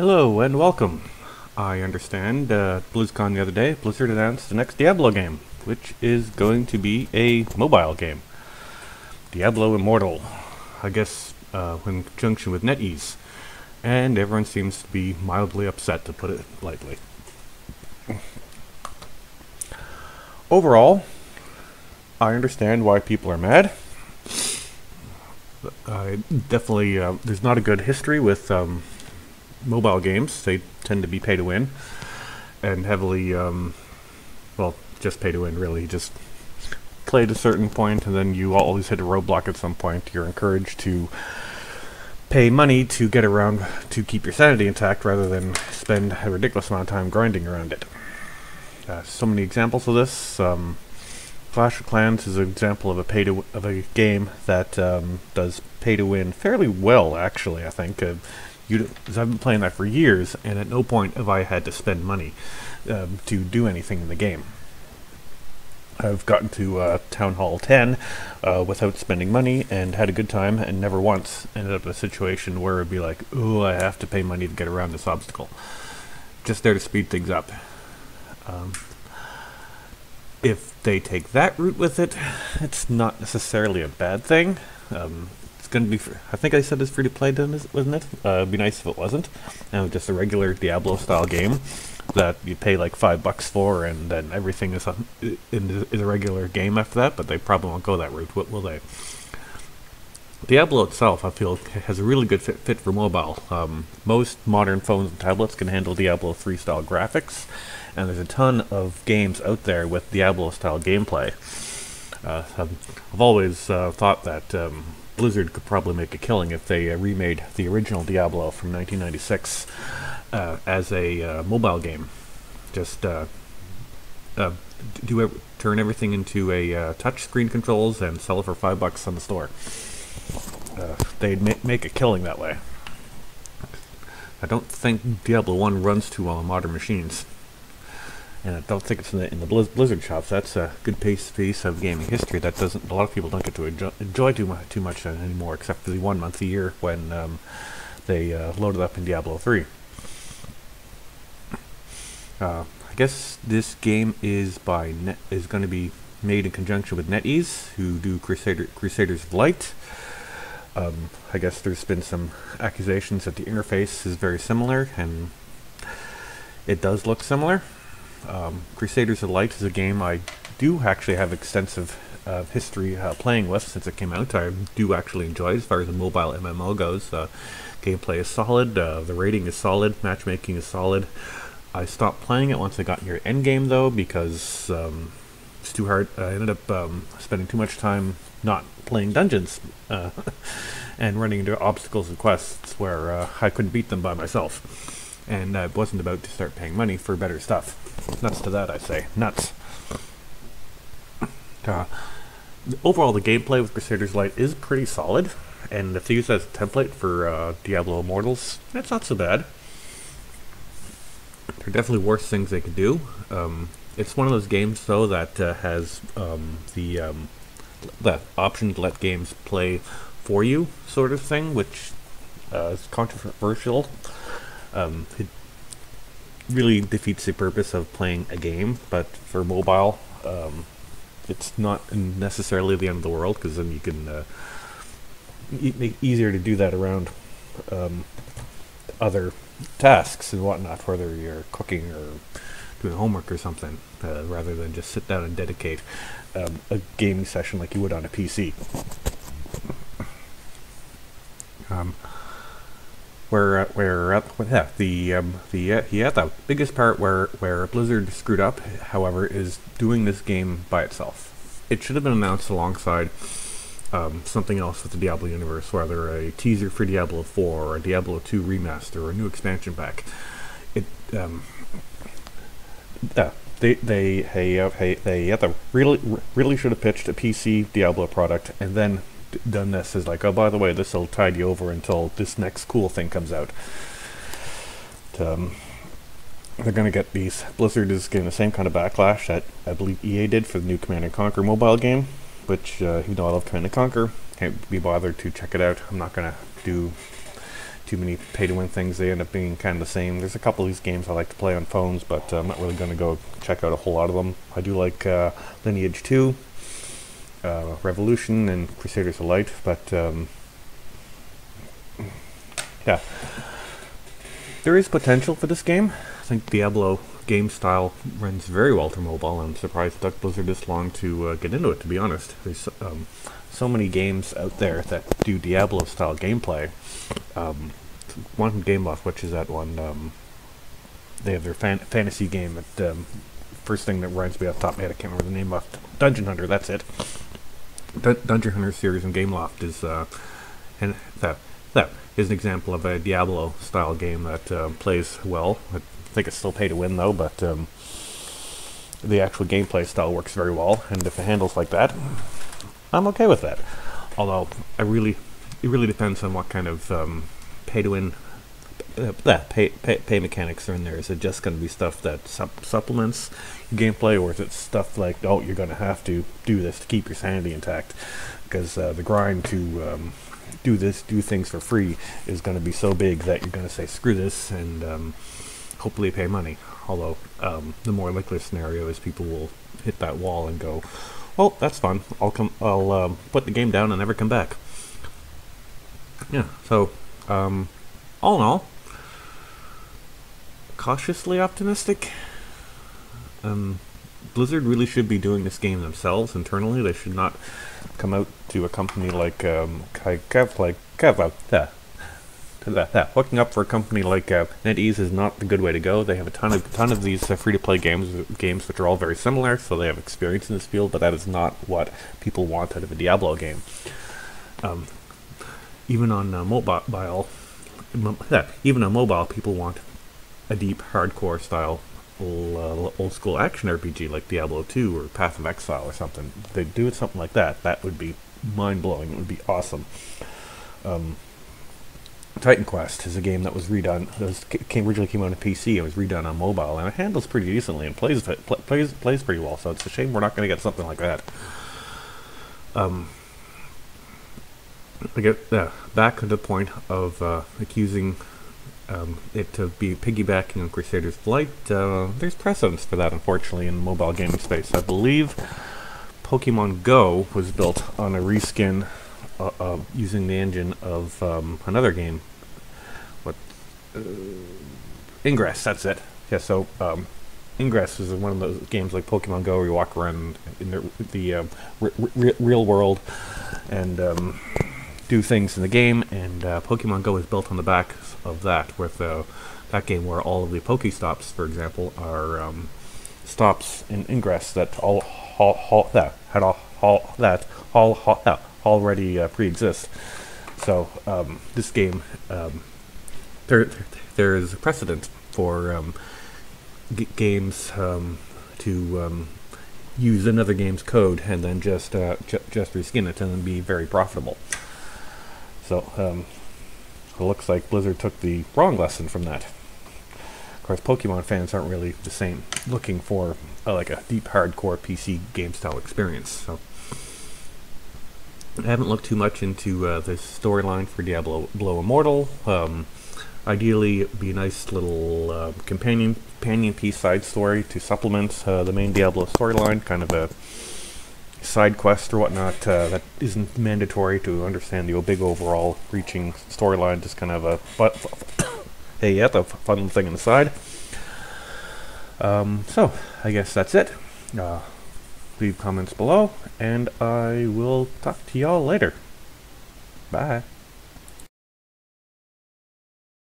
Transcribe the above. Hello and welcome. I understand BlizzCon the other day, Blizzard announced the next Diablo game, which is going to be a mobile game. Diablo Immortal, I guess in conjunction with NetEase. And everyone seems to be mildly upset, to put it lightly. Overall, I understand why people are mad. Definitely, there's not a good history with mobile games. They tend to be pay to win and heavily well, just pay to win, really. Just play at a certain point and then you always hit a roadblock at some point. You're encouraged to pay money to get around, to keep your sanity intact, rather than spend a ridiculous amount of time grinding around it. So many examples of this. Clash of Clans is an example of a game that does pay to win fairly well, actually, I think. Because I've been playing that for years, and at no point have I had to spend money to do anything in the game. I've gotten to Town Hall 10 without spending money and had a good time, and never once ended up in a situation where it would be like, ooh, I have to pay money to get around this obstacle. Just there to speed things up. If they take that route with it, it's not necessarily a bad thing. Going to be free. I think I said it's free to play, wasn't it? It'd be nice if it wasn't. No, just a regular Diablo style game that you pay like $5 for, and then everything is a regular game after that. But they probably won't go that route. What will they? Diablo itself, I feel, has a really good fit for mobile. Most modern phones and tablets can handle Diablo 3 style graphics, and there's a ton of games out there with Diablo style gameplay. I've always thought that Blizzard could probably make a killing if they remade the original Diablo from 1996 as a mobile game. Just turn everything into a touchscreen controls and sell it for $5 on the store. They'd make a killing that way. I don't think Diablo 1 runs too well on modern machines, and I don't think it's in the Blizzard shops. That's a good piece of gaming history that doesn't, a lot of people don't get to enjoy too much anymore, except for the 1 month a year when they load it up in Diablo 3. I guess this game is going to be made in conjunction with NetEase, who do Crusaders of Light. I guess there's been some accusations that the interface is very similar, and it does look similar. Crusaders of Light is a game I do actually have extensive history playing with since it came out. I do actually enjoy it as far as a mobile MMO goes. Gameplay is solid, the rating is solid, matchmaking is solid. I stopped playing it once I got near endgame though, because it's too hard. I ended up spending too much time not playing dungeons and running into obstacles and quests where I couldn't beat them by myself. And I wasn't about to start paying money for better stuff. Nuts to that, I say. Nuts. Overall, the gameplay with Crusaders Light is pretty solid, and if they use that as a template for Diablo Immortals, that's not so bad. There are definitely worse things they could do. It's one of those games, though, that has the option to let games play for you sort of thing, which is controversial. It really defeats the purpose of playing a game, but for mobile, it's not necessarily the end of the world, because then you can make it easier to do that around other tasks and whatnot, whether you're cooking or doing homework or something, rather than just sit down and dedicate a gaming session like you would on a PC. The biggest part where Blizzard screwed up, however, is doing this game by itself. It should have been announced alongside something else with the Diablo universe, whether a teaser for Diablo 4 or a Diablo 2 remaster or a new expansion pack. They really should have pitched a PC Diablo product and then done this is like, oh, by the way, this will tide you over until this next cool thing comes out. They're going to get these. Blizzard is getting the same kind of backlash that I believe EA did for the new Command and Conquer mobile game, which even though I love Command and Conquer, can't be bothered to check it out. I'm not going to do too many pay-to-win things. They end up being kind of the same. There's a couple of these games I like to play on phones, but I'm not really going to go check out a whole lot of them. I do like Lineage 2, Revolution, and Crusaders of Light, but yeah. There is potential for this game. I think Diablo game style runs very well through mobile, and I'm surprised it took Blizzard this long to get into it, to be honest. There's so many games out there that do Diablo style gameplay. One from Game Loft, which is that one, they have their fantasy game at, first thing that reminds me off the top of my head, I can't remember the name of Dungeon Hunter, that's it. Dungeon Hunter series in Game Loft is and that is an example of a Diablo style game that plays well. I think it's still pay to win though, but the actual gameplay style works very well, and if it handles like that, I'm okay with that. Although it really depends on what kind of pay-to-win pay mechanics are in there. Is it just going to be stuff that supplements gameplay, or is it stuff like, oh, you're going to have to do this to keep your sanity intact? Because the grind to do things for free is going to be so big that you're going to say screw this and hopefully pay money. Although the more likely scenario is people will hit that wall and go, well, that's fun. I'll put the game down and never come back. Yeah. So, all in all, cautiously optimistic. Blizzard really should be doing this game themselves internally. They should not come out to a company like Looking up for a company like NetEase is not the good way to go. They have a ton of these free-to-play games which are all very similar, so they have experience in this field, but that is not what people want out of a Diablo game. Even on mobile, people want a deep, hardcore style, old-school action RPG like Diablo 2 or Path of Exile or something. If they do something like that, that would be mind-blowing. It would be awesome. Titan Quest is a game that was redone. Originally came out on PC and was redone on mobile, and it handles pretty decently and plays pretty well. So it's a shame we're not going to get something like that. I get back to the point of accusing it to be piggybacking on Crusaders of Light. There's precedence for that, unfortunately, in the mobile gaming space. I believe Pokemon Go was built on a reskin. Using the engine of another game, Ingress, that's it. Yeah, so Ingress is one of those games like Pokemon Go where you walk around in the real world and do things in the game, and Pokemon Go is built on the back of that, with that game where all of the Pokestops, for example, are stops in Ingress that already pre-exists. So this game, there is precedent for games to use another game's code and then just reskin it and then be very profitable. So it looks like Blizzard took the wrong lesson from that. Of course, Pokemon fans aren't really the same, looking for like a deep, hardcore PC game style experience. So. I haven't looked too much into the storyline for Diablo Immortal. Ideally, it'd be a nice little companion piece side story to supplement the main Diablo storyline, kind of a side quest or whatnot that isn't mandatory to understand the big overall reaching storyline. Just kind of a fun little thing on the side. So I guess that's it. Leave comments below, and I will talk to y'all later. Bye.